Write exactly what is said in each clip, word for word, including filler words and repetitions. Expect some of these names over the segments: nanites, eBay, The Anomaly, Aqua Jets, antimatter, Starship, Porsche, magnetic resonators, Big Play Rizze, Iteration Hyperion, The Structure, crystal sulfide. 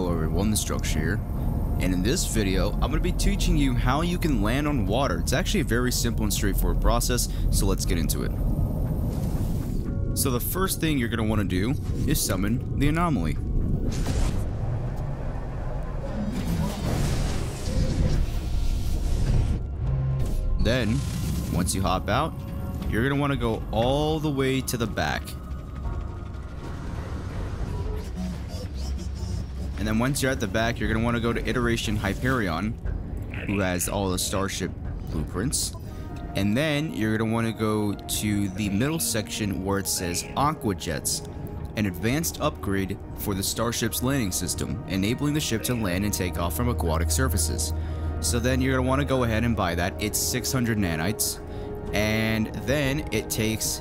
hello everyone, The Structure here, and in this video I'm going to be teaching you how you can land on water. It's actually a very simple and straightforward process, so let's get into it. So the first thing you're going to want to do is summon the Anomaly. Then, once you hop out, you're going to want to go all the way to the back. And then once you're at the back, you're going to want to go to Iteration Hyperion, who has all the Starship blueprints. And then you're going to want to go to the middle section where it says Aqua Jets, an advanced upgrade for the Starship's landing system, enabling the ship to land and take off from aquatic surfaces. So then you're going to want to go ahead and buy that. It's six hundred nanites. And then it takes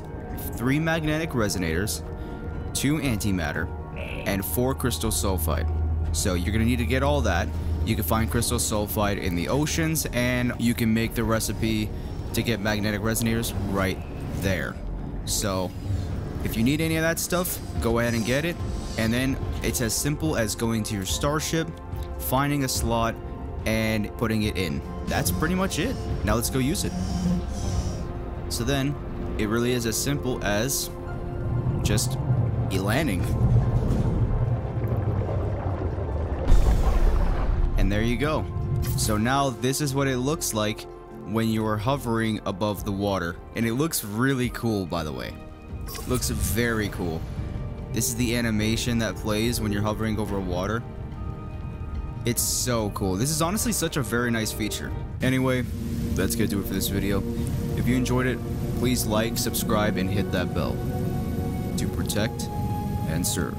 three magnetic resonators, two antimatter, and four crystal sulfide. So you're going to need to get all that. You can find crystal sulfide in the oceans, and you can make the recipe to get magnetic resonators right there. So if you need any of that stuff, go ahead and get it. And then it's as simple as going to your Starship, finding a slot, and putting it in. That's pretty much it. Now let's go use it. So then it really is as simple as just landing. And there you go. So now this is what it looks like when you are hovering above the water, and it looks really cool, by the way. It looks very cool. This is the animation that plays when you're hovering over water. It's so cool. This is honestly such a very nice feature. Anyway, that's gonna do it for this video. If you enjoyed it, please like, subscribe, and hit that bell. To protect and serve.